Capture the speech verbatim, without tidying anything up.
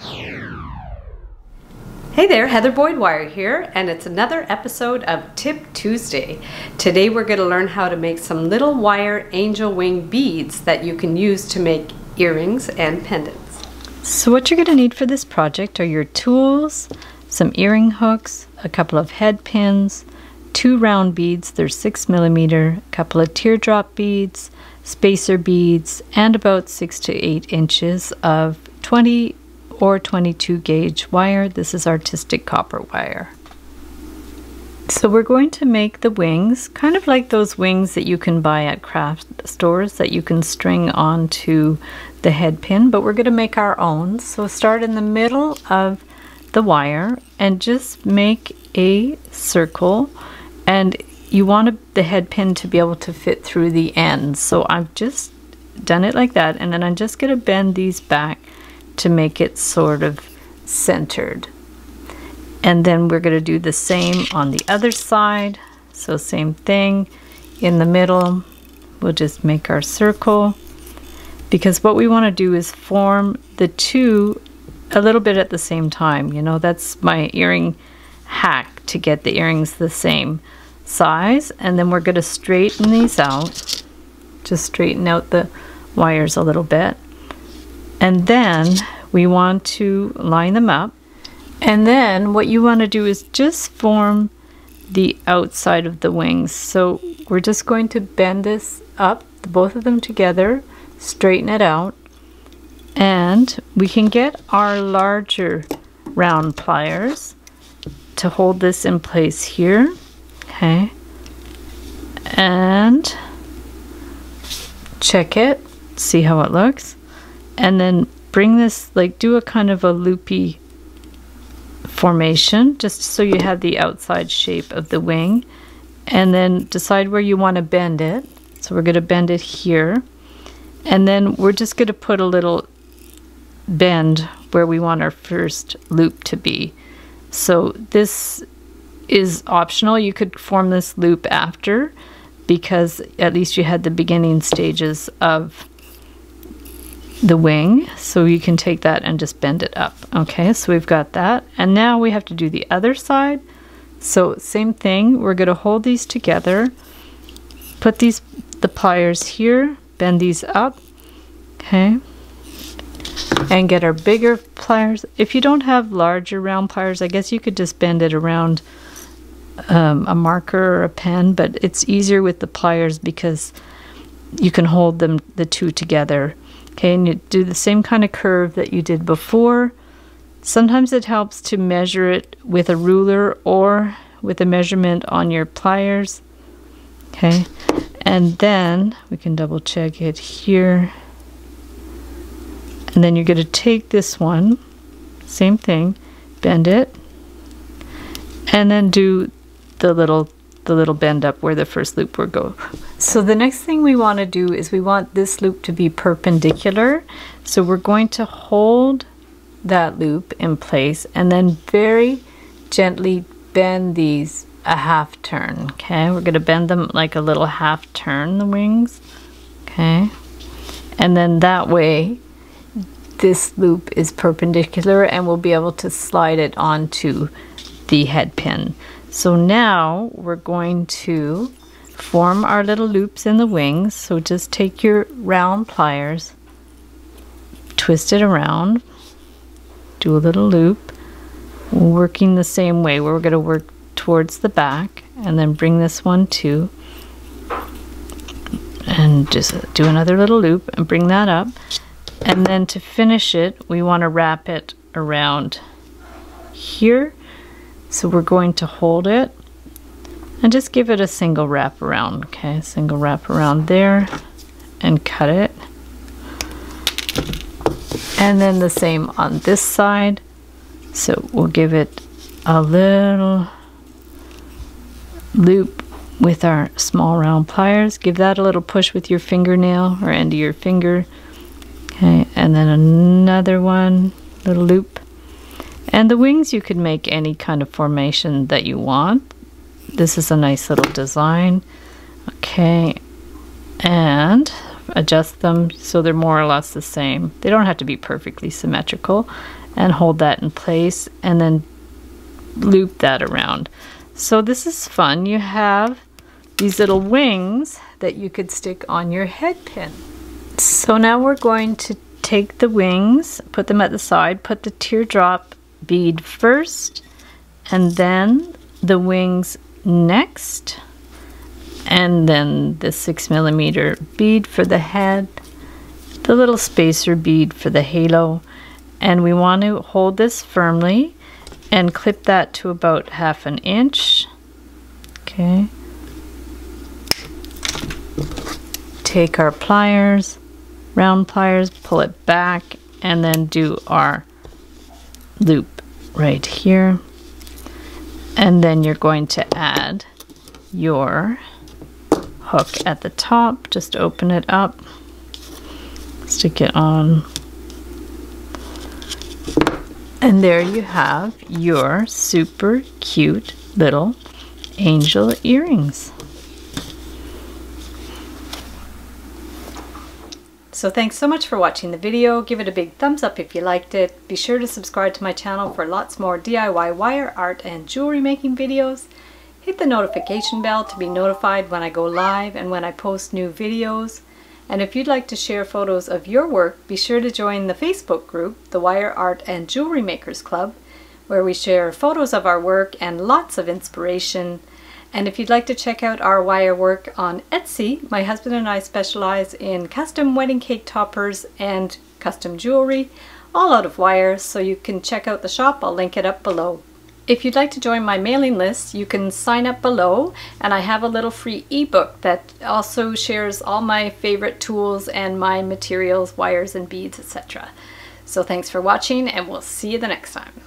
Hey there, Heather Boyd Wire here, and it's another episode of Tip Tuesday. Today we're going to learn how to make some little wire angel wing beads that you can use to make earrings and pendants. So what you're going to need for this project are your tools, some earring hooks, a couple of head pins, two round beads, they're six millimeter, a couple of teardrop beads, spacer beads, and about six to eight inches of twenty or twenty-two gauge wire. This is artistic copper wire. So we're going to make the wings, kind of like those wings that you can buy at craft stores that you can string onto the head pin, but we're going to make our own. So start in the middle of the wire and just make a circle, and you want the head pin to be able to fit through the ends. So I've just done it like that, and then I'm just going to bend these back to make it sort of centered. And then we're going to do the same on the other side. So same thing in the middle. We'll just make our circle, because what we want to do is form the two a little bit at the same time. You know, that's my earring hack to get the earrings the same size. And then we're going to straighten these out. Just straighten out the wires a little bit. And then we want to line them up. And then what you want to do is just form the outside of the wings. So we're just going to bend this up, both of them together, straighten it out, and we can get our larger round pliers to hold this in place here. Okay. And check it, see how it looks. And then bring this, like do a kind of a loopy formation, just so you have the outside shape of the wing. And then decide where you want to bend it. So we're going to bend it here. And then we're just going to put a little bend where we want our first loop to be. So this is optional. You could form this loop after, because at least you had the beginning stages of the wing, so you can take that and just bend it up. Okay, so we've got that, and now we have to do the other side. So same thing, we're going to hold these together, put these the pliers here, bend these up, okay, and get our bigger pliers. If you don't have larger round pliers, I guess you could just bend it around um, a marker or a pen, but it's easier with the pliers because you can hold them the two together. Okay, and you do the same kind of curve that you did before. Sometimes it helps to measure it with a ruler or with a measurement on your pliers. Okay, and then we can double check it here. And then you're going to take this one, same thing, bend it, and then do the little the little bend up where the first loop will go. So the next thing we want to do is we want this loop to be perpendicular. So we're going to hold that loop in place and then very gently bend these a half turn. Okay, we're going to bend them like a little half turn, the wings. Okay, and then that way this loop is perpendicular and we'll be able to slide it onto the head pin. So now we're going to form our little loops in the wings. So just take your round pliers, twist it around, do a little loop, working the same way where we're going to work towards the back, and then bring this one too, and just do another little loop and bring that up. And then to finish it, we want to wrap it around here. So we're going to hold it and just give it a single wrap around. Okay, single wrap around there and cut it. And then the same on this side. So we'll give it a little loop with our small round pliers. Give that a little push with your fingernail or end of your finger. Okay, and then another one, little loop. And the wings, you could make any kind of formation that you want. This is a nice little design. Okay, and adjust them so they're more or less the same. They don't have to be perfectly symmetrical. and hold that in place and then loop that around. So this is fun. You have these little wings that you could stick on your head pin. So now we're going to take the wings, put them at the side, put the teardrop bead first, and then the wings next, and then the six millimeter bead for the head, the little spacer bead for the halo, and we want to hold this firmly and clip that to about half an inch. Okay. Take our pliers, round pliers, pull it back, and then do our loop right here. And then you're going to add your hook at the top. Just open it up, stick it on. And there you have your super cute little angel earrings. So thanks so much for watching the video. Give it a big thumbs up if you liked it. Be sure to subscribe to my channel for lots more D I Y wire art and jewelry making videos. Hit the notification bell to be notified when I go live and when I post new videos. And if you'd like to share photos of your work, be sure to join the Facebook group, the Wire Art and Jewelry Makers Club, where we share photos of our work and lots of inspiration. And if you'd like to check out our wire work on Etsy, my husband and I specialize in custom wedding cake toppers and custom jewelry, all out of wire, so you can check out the shop. I'll link it up below. If you'd like to join my mailing list, you can sign up below, and I have a little free ebook that also shares all my favorite tools and my materials, wires and beads, et cetera. So thanks for watching, and we'll see you the next time.